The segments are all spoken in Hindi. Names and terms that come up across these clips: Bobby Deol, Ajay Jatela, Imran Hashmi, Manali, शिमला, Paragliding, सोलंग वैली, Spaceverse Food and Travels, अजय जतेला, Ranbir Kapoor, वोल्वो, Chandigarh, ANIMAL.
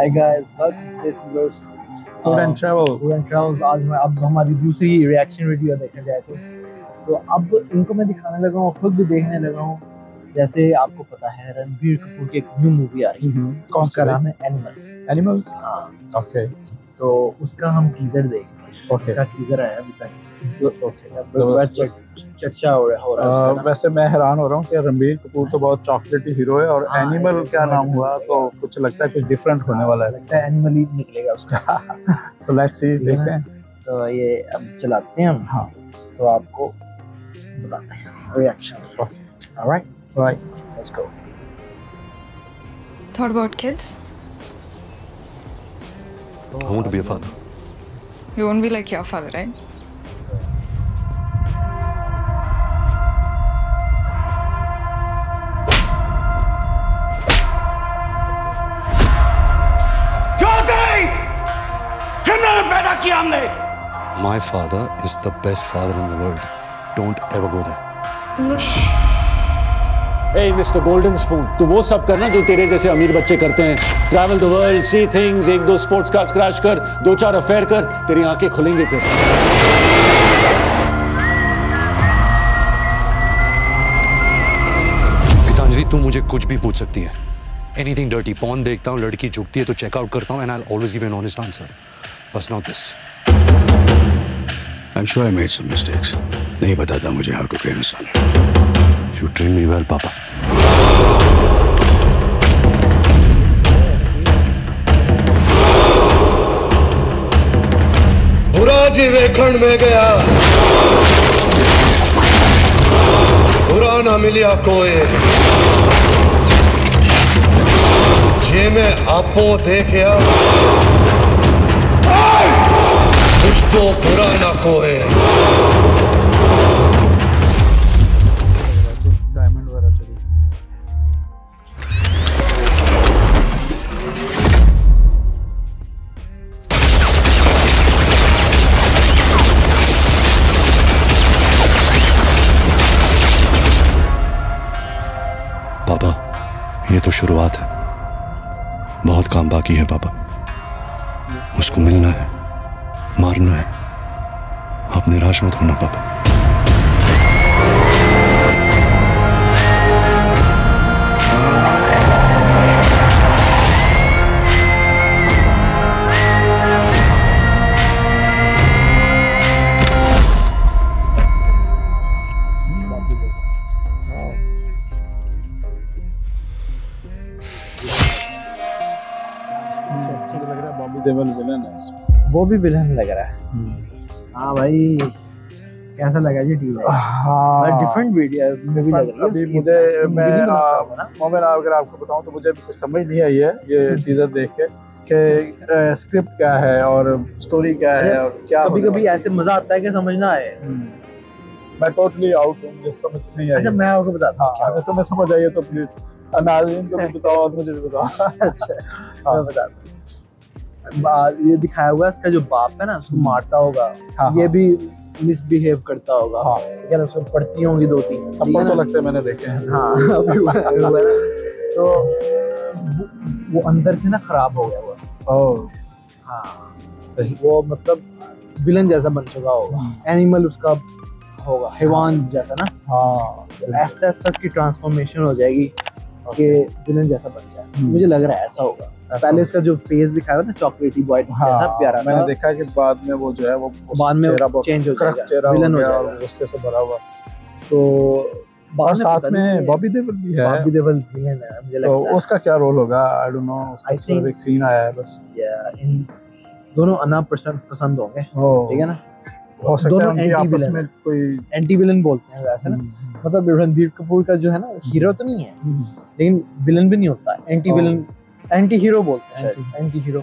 Hi guys, welcome to Spaceverse Food and Travels. आज हमारी दूसरी रिएक्शन वीडियो देखा जाए तो अब इनको मैं दिखाने लगा हूँ, खुद भी देखने लगा हूँ। जैसे आपको पता है रणबीर कपूर की एक न्यू मूवी आ रही है, कौन सा नाम है एनिमल। हाँ ओके, तो उसका हम टीजर देख रहे हैं। टीजर आया अभी तक चर्चा हो रहा है। वैसे मैं हैरान हो रहा हूँ कि रणबीर कपूर तो बहुत चॉकलेटी हीरो है और एनिमल क्या नाम हुआ, तो कुछ लगता है कुछ डिफरेंट होने वाला है। लगता है एनिमल ही निकलेगा उसका। तो लेट्स सी, देखते हैं। तो ये अब चलाते हैं हम। हाँ तो आपको बताते हैं reaction. Alright right, let's go. Thought about kids, I want to be a father. You want to be like your father, right? My father is the best father in the world. Don't ever go there. Hey, Mr. Golden Spoon, तू वो सब करना जो तेरे जैसे अमीर बच्चे करते हैं। Travel the world, see things, 1-2 sports cars crash कर, 2-4 अफेयर कर, तेरी आंखें खुलेंगी फिर। गीतांजलि, तू मुझे कुछ भी पूछ सकती है। Anything dirty, porn देखता हूँ, लड़की झुकती है तो चेक आउट करता हूँ, and I'll always give you an honest answer. But not this. I'm sure I made some mistakes. नहीं पता था मुझे how to train a son. You train me well, Papa. बुरा जी वेखंड में गया, बुरा ना मिलिया कोई। जे मैं आपो देखया, कुछ तो बुरा ना कोई। डायमंड वाला चली। पापा, ये तो शुरुआत है, बहुत काम बाकी है पापा। उसको मिलना है, मारना है। आप निराश मत होना पापा। लग रहा है बॉबी देओल विलन है, वो भी विलन लग रहा है। हाँ भाई, कैसा लगा जी टीजर? हाँ डिफरेंट वीडियो में भी लग रहा है। अभी मुझे मैं अगर आपको बताऊँ तो मुझे कुछ समझ नहीं आई है ये टीजर देख के कि स्क्रिप्ट क्या है और स्टोरी क्या है और क्या। कभी कभी ऐसे मजा आता है कि समझ ना आए। मैं टोटली आउट हूँ, मुझे समझ नहीं आई। अच्छा मैं आपको बताता हूँ, अगर तुम्हें समझ आई तो प्लीज नाज़रीन को भी बताओ और मुझे भी बताओ। ये दिखाया हुआ है इसका जो बाप है ना उसको मारता होगा। हाँ, ये भी मिसबिहेव करता होगा। हाँ, यार उसको पड़ती होंगी 2-3 तो लगता है मैंने देखे हैं। हाँ तो वो अंदर से ना खराब हो गया वो। हाँ सही, वो मतलब विलन जैसा बन चुका होगा। एनिमल उसका होगा, हैवान जैसा ना। हाँ ऐसा ऐसा उसकी ट्रांसफॉर्मेशन हो जाएगी कि विलन जैसा बन जाए। मुझे लग रहा है ऐसा होगा। पहले इसका जो फेस दिखाया ना चॉकलेटी बॉय जैसा प्यारा, मैंने देखा कि बाद में वो जो है वो बाद में चेंज हो जाएगा, विलन हो जाएगा, गुस्से से भरा हुआ। तो और साथ में बॉबी देओल भी है। बॉबी देओल विलन है मुझे लगता है। तो उसका क्या रोल होगा? आई डोंट नो, उसका सिर्फ एक सीन आया है बस। या इन दोनों अना पसंद होंगे, ठीक है ना? हो सकता है आपस में कोई एंटी विलन बोलते हैं ऐसा ना। मतलब रणबीर कपूर का जो है ना हीरो तो नहीं है, लेकिन विलन भी नहीं होता, एंटी विलन एंटी हीरो बोलते हैं। एंटी हीरो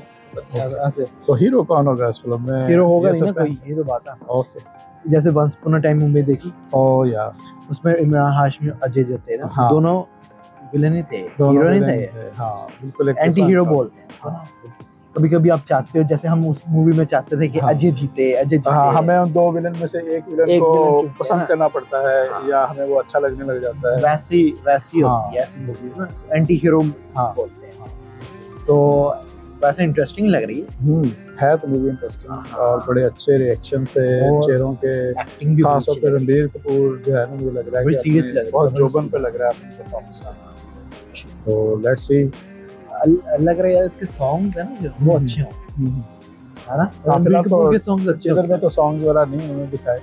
ऐसे। तो हीरो कौन होगा इस फिल्म में? हीरो होगा नहीं ना कोई, ये तो बात है। ओके, जैसे once upon a time Mumbai देखी, ओ यार उसमें इमरान हाशमी अजय जतेला दोनों विलन ही थे, हीरो नहीं थे। हाँ बिल्कुल, एंटी हीरो बोलते हैं। कभी कभी आप चाहते हो जैसे हम उस मूवी में चाहते थे कि अजय जीते, अजय जीते। हाँ, हमें उन 2 विलन में से एक विलन को पसंद करना पड़ता है। हाँ, या हमें वो अच्छा लगने लग जाता है। वैसी होती है ऐसी मूवीज ना, एंटी हीरो बोलते हैं। तो काफी इंटरेस्टिंग लग रही है तो मूवी इंटरेस्टिंग और बड़े अच्छे रिएक्शन थे चेहरों के, खास तौर पे रणबीर कपूर जो है ना मुझे लग रहा है सीरियस लग रहा है, बहुत जोबन पे लग रहा है अपनी परफॉर्मेंस। तो लेट्स सी, लग रहा है इसके सॉन्ग्स है ना वो अच्छे हों है ना, रणबीर कपूर के सॉन्ग्स अच्छे हैं। इधर में तो सॉन्ग्स वाला नहीं उन्होंने दिखाए,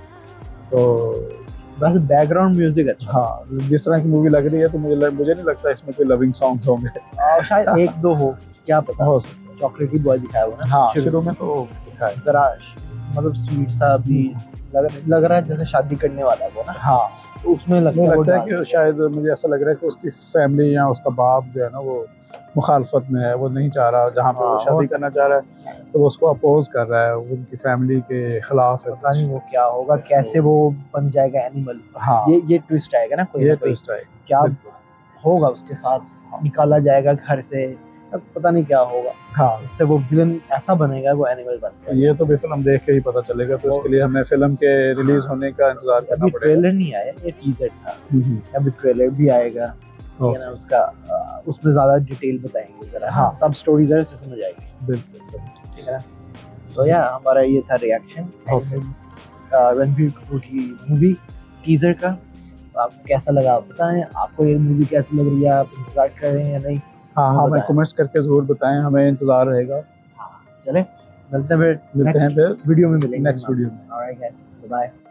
तो बस बैकग्राउंड म्यूजिक अच्छा। हाँ, जिस तरह की मूवी लग रही है तो मुझे नहीं लगता इसमें कोई लविंग सॉन्ग्स होंगे, शायद एक दो हो, क्या पता हो सकता। चॉकलेटी बॉय दिखाया हुआ ना, हाँ शुरू में तो दिखाया जरा मतलब स्वीट सा भी लग रहा है जैसे शादी करने वाला है वो ना। हाँ तो उसमें लगता है कि शायद मुझे ऐसा लग रहा है कि उसकी फैमिली या उसका बाप जो है ना वो मुखालफत में है, वो नहीं चाह रहा जहाँ पे वो शादी करना चाह रहा है तो वो उसको अपोज कर रहा है, उनकी फैमिली के खिलाफ है। पता नहीं वो क्या होगा, कैसे वो बन जाएगा एनिमल। हाँ ये ट्विस्ट आएगा ना, कोई ये ट्विस्ट आएगा, क्या होगा उसके साथ, निकाला जाएगा घर से, पता नहीं क्या होगा। हाँ इससे वो विलन ऐसा बनेगा, वो एनिमल बनता है। ये तो भी फिल्म देख के ही पता चलेगा, तो इसके लिए हमें फिल्म के रिलीज होने का इंतजार करना पड़ेगा। ट्रेलर नहीं आया, ये टीजर था, अभी ट्रेलर भी आएगा ना उसका, उसमें ज्यादा डिटेल बताएंगे जरा। हाँ तब स्टोरी जरा से समझ आएगी। बिल्कुल ठीक है। सो या हमारा ये था रिएक्शन रणबीर कपूर की मूवी टीजर का। आपको कैसा लगा बताएं, आपको ये मूवी कैसी लग रही है, आप इंतजार कर रहे हैं या नहीं। हाँ हमें कमेंट्स करके जरूर बताएं, हमें इंतजार रहेगा। चले मिलते हैं फिर वीडियो में, मिलेंगे नेक्स्ट वीडियो में। Alright guys, bye.